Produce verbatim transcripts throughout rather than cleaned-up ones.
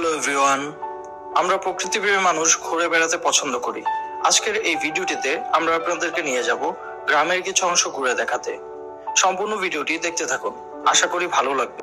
Hello everyone, আমরা প্রকৃতিপ্রেমী মানুষ ঘুরে বেড়াতে পছন্দ করি। আজকের এই ভিডিওটিতে আমরা আপনাদেরকে নিয়ে যাব গ্রামের কিছু অংশ ঘুরে দেখাতে। সম্পূর্ণ ভিডিওটি দেখতে থাকুন, আশা করি ভালো লাগবে।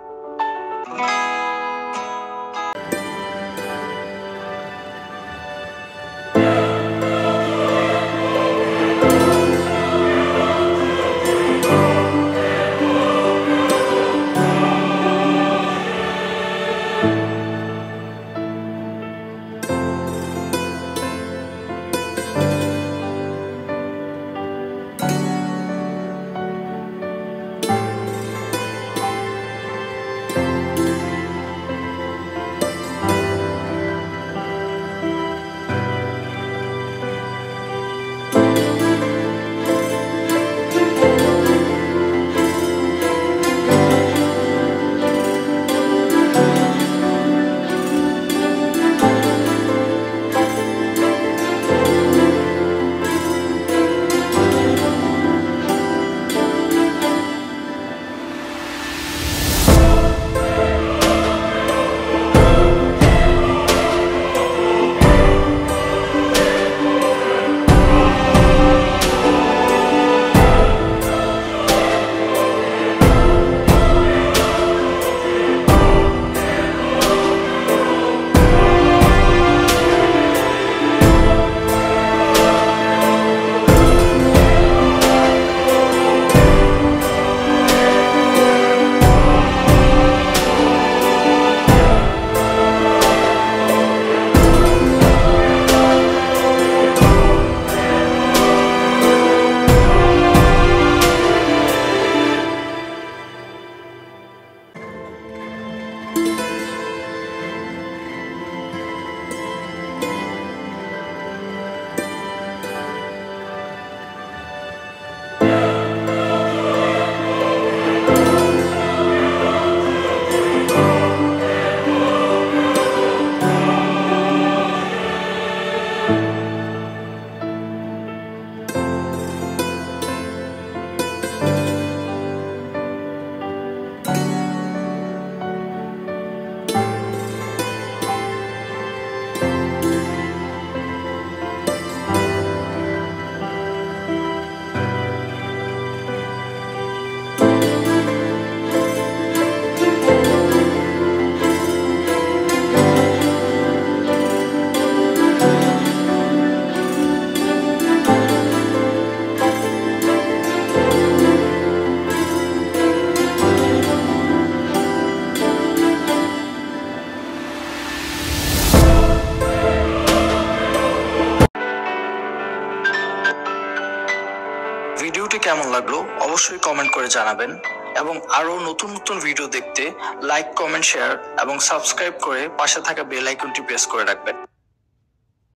ভিডিওটি কেমন লাগলো অবশ্যই কমেন্ট করে জানাবেন, এবং আরো নতুন নতুন ভিডিও দেখতে লাইক, কমেন্ট, শেয়ার এবং সাবস্ক্রাইব করে পাশে থাকা বেল আইকনটি প্রেস করে রাখবেন।